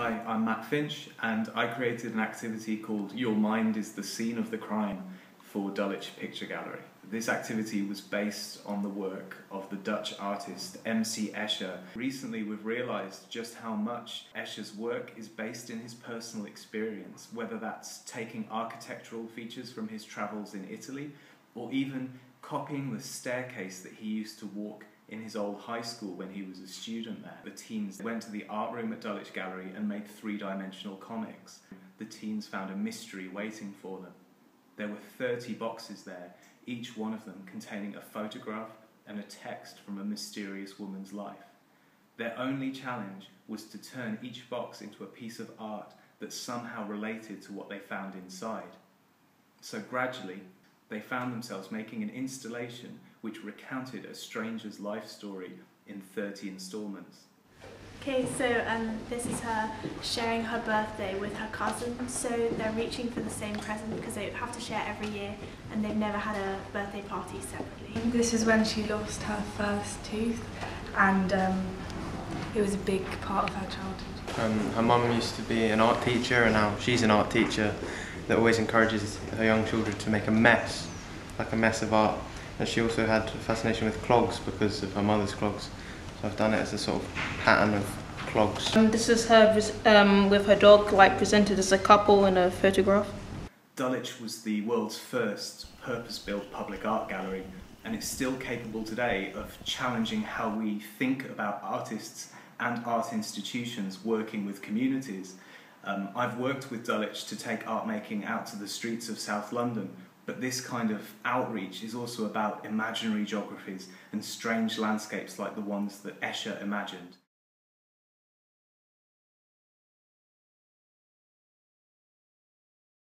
Hi, I'm Matt Finch, and I created an activity called Your Mind is the Scene of the Crime for Dulwich Picture Gallery. This activity was based on the work of the Dutch artist MC Escher. Recently we've realised just how much Escher's work is based in his personal experience, whether that's taking architectural features from his travels in Italy, or even copying the staircase that he used to walk in his old high school when he was a student there. The teens went to the art room at Dulwich Gallery and made three-dimensional comics. The teens found a mystery waiting for them. There were 30 boxes there, each one of them containing a photograph and a text from a mysterious woman's life. Their only challenge was to turn each box into a piece of art that somehow related to what they found inside. So gradually, they found themselves making an installation which recounted a stranger's life story in 30 instalments. Okay, so this is her sharing her birthday with her cousin, so they're reaching for the same present because they have to share every year and they've never had a birthday party separately. This is when she lost her first tooth and it was a big part of her childhood. Her mum used to be an art teacher and now she's an art teacher that always encourages her young children to make a mess, like a mess of art. And she also had a fascination with clogs because of her mother's clogs. So I've done it as a sort of pattern of clogs. This is her with her dog, like presented as a couple in a photograph. Dulwich was the world's first purpose-built public art gallery, and it's still capable today of challenging how we think about artists and art institutions working with communities. I've worked with Dulwich to take art making out to the streets of South London, but this kind of outreach is also about imaginary geographies and strange landscapes like the ones that Escher imagined.